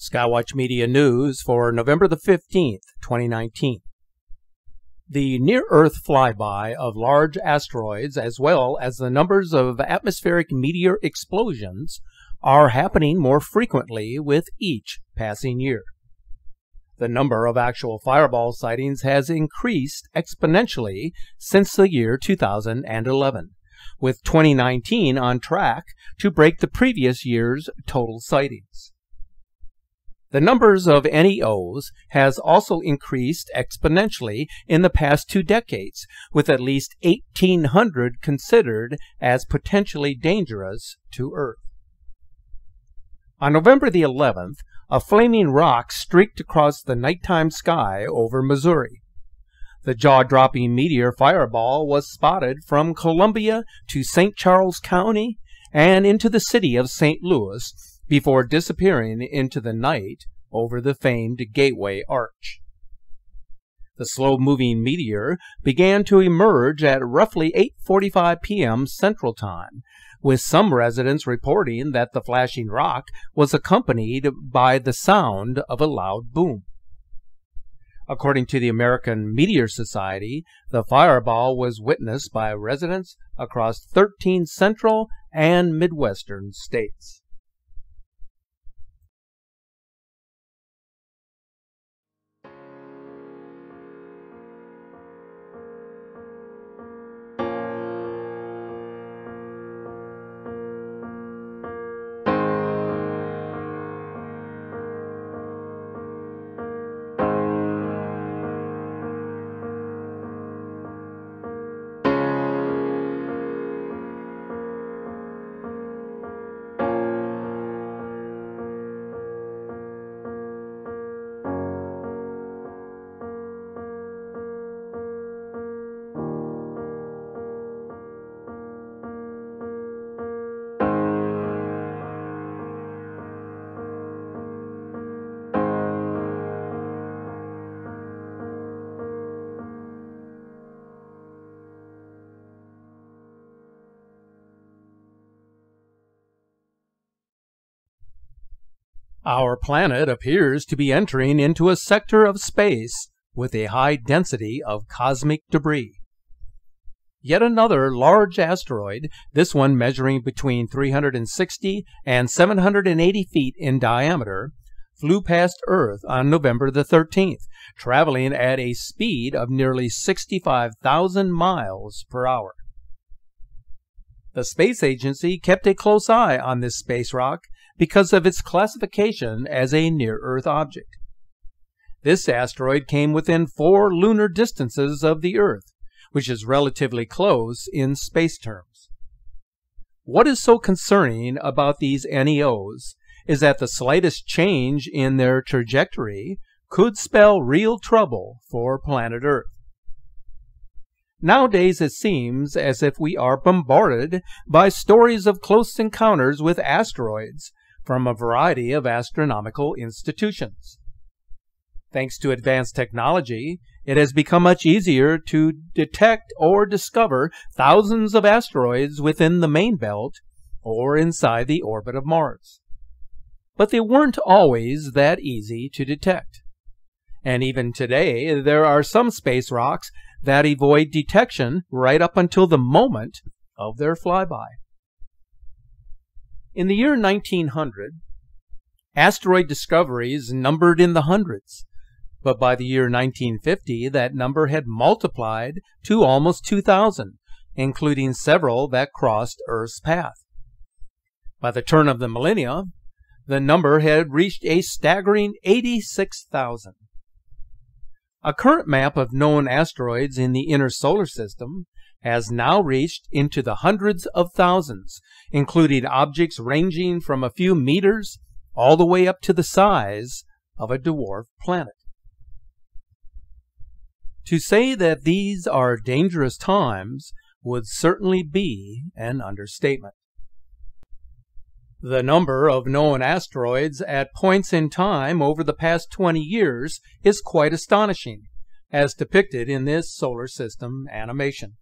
Skywatch Media News for November the 15th, 2019. The near-Earth flyby of large asteroids, as well as the numbers of atmospheric meteor explosions, are happening more frequently with each passing year. The number of actual fireball sightings has increased exponentially since the year 2011, with 2019 on track to break the previous year's total sightings. The numbers of NEOs has also increased exponentially in the past 2 decades, with at least 1,800 considered as potentially dangerous to Earth. On November the 11th, a flaming rock streaked across the nighttime sky over Missouri. The jaw-dropping meteor fireball was spotted from Columbia to St. Charles County and into the city of St. Louis, before disappearing into the night over the famed Gateway Arch. The slow-moving meteor began to emerge at roughly 8:45 p.m. Central Time, with some residents reporting that the flashing rock was accompanied by the sound of a loud boom. According to the American Meteor Society, the fireball was witnessed by residents across 13 central and midwestern states. Our planet appears to be entering into a sector of space with a high density of cosmic debris. Yet another large asteroid, this one measuring between 360 and 780 feet in diameter, flew past Earth on November the 13th, traveling at a speed of nearly 65,000 miles per hour. The space agency kept a close eye on this space rock because of its classification as a near-Earth object. This asteroid came within 4 lunar distances of the Earth, which is relatively close in space terms. What is so concerning about these NEOs is that the slightest change in their trajectory could spell real trouble for planet Earth. Nowadays it seems as if we are bombarded by stories of close encounters with asteroids from a variety of astronomical institutions. Thanks to advanced technology, it has become much easier to detect or discover thousands of asteroids within the main belt or inside the orbit of Mars. But they weren't always that easy to detect. And even today, there are some space rocks that avoid detection right up until the moment of their flyby. In the year 1900, asteroid discoveries numbered in the hundreds, but by the year 1950, that number had multiplied to almost 2,000, including several that crossed Earth's path. By the turn of the millennia, the number had reached a staggering 86,000. A current map of known asteroids in the inner solar system has now reached into the hundreds of thousands, including objects ranging from a few meters all the way up to the size of a dwarf planet. To say that these are dangerous times would certainly be an understatement. The number of known asteroids at points in time over the past 20 years is quite astonishing, as depicted in this solar system animation.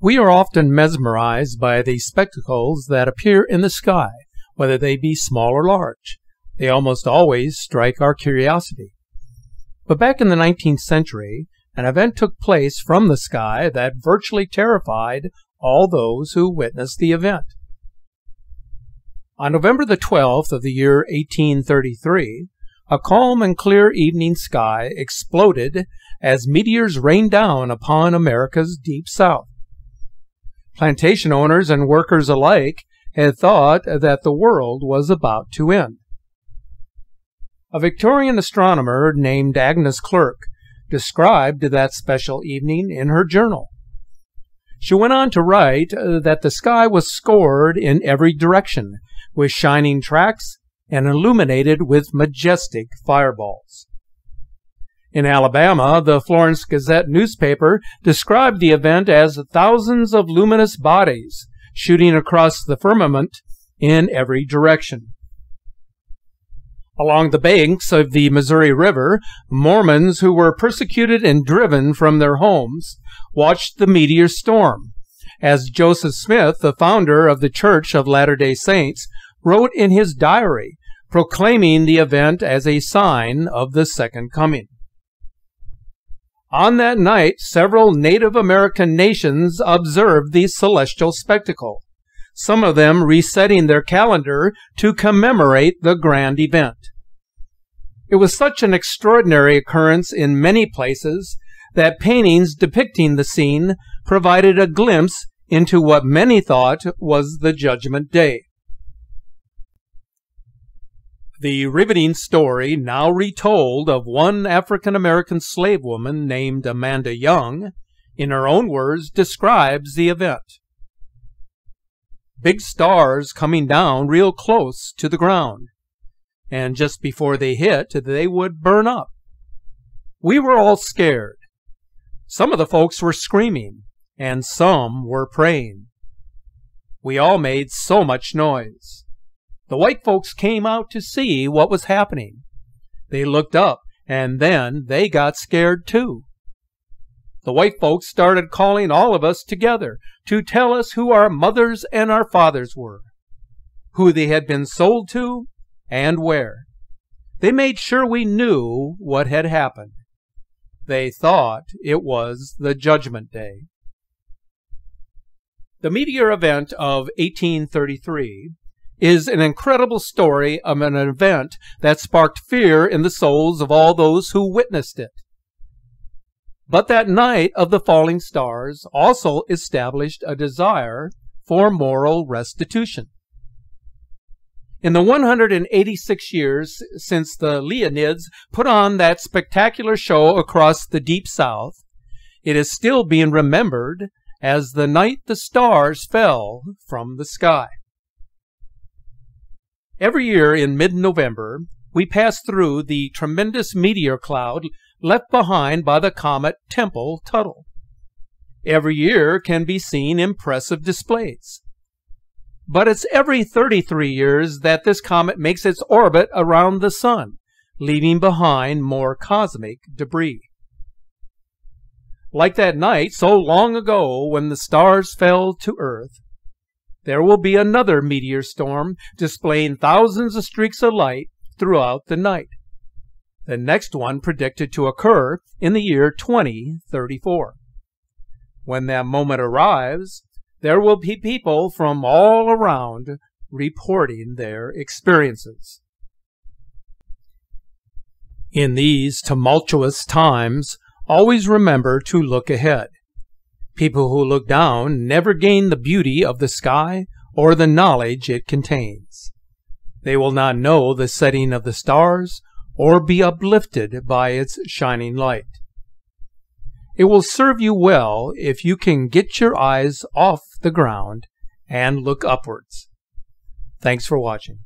We are often mesmerized by the spectacles that appear in the sky, whether they be small or large. They almost always strike our curiosity. But back in the 19th century, an event took place from the sky that virtually terrified all those who witnessed the event. On November the 12th of the year 1833, a calm and clear evening sky exploded as meteors rained down upon America's deep south. Plantation owners and workers alike had thought that the world was about to end. A Victorian astronomer named Agnes Clerk described that special evening in her journal. She went on to write that the sky was scored in every direction with shining tracks and illuminated with majestic fireballs. In Alabama, the Florence Gazette newspaper described the event as thousands of luminous bodies shooting across the firmament in every direction. Along the banks of the Missouri River, Mormons who were persecuted and driven from their homes watched the meteor storm, as Joseph Smith, the founder of the Church of Latter-day Saints, wrote in his diary, proclaiming the event as a sign of the Second Coming. On that night, several Native American nations observed the celestial spectacle, some of them resetting their calendar to commemorate the grand event. It was such an extraordinary occurrence in many places that paintings depicting the scene provided a glimpse into what many thought was the Judgment Day. The riveting story now retold of one African-American slave woman named Amanda Young, in her own words, describes the event. Big stars coming down real close to the ground, and just before they hit, they would burn up. We were all scared. Some of the folks were screaming, and some were praying. We all made so much noise. The white folks came out to see what was happening. They looked up, and then they got scared too. The white folks started calling all of us together to tell us who our mothers and our fathers were, who they had been sold to, and where. They made sure we knew what had happened. They thought it was the Judgment Day. The meteor event of 1833 is an incredible story of an event that sparked fear in the souls of all those who witnessed it. But that night of the falling stars also established a desire for moral restitution. In the 186 years since the Leonids put on that spectacular show across the Deep South, it is still being remembered as the night the stars fell from the sky. Every year in mid-November, we pass through the tremendous meteor cloud left behind by the comet Tempel-Tuttle. Every year can be seen impressive displays. But it's every 33 years that this comet makes its orbit around the sun, leaving behind more cosmic debris. Like that night so long ago when the stars fell to earth, there will be another meteor storm displaying thousands of streaks of light throughout the night, the next one predicted to occur in the year 2034. When that moment arrives, there will be people from all around reporting their experiences. In these tumultuous times, always remember to look ahead. People who look down never gain the beauty of the sky or the knowledge it contains. They will not know the setting of the stars or be uplifted by its shining light. It will serve you well if you can get your eyes off the ground and look upwards. Thanks for watching.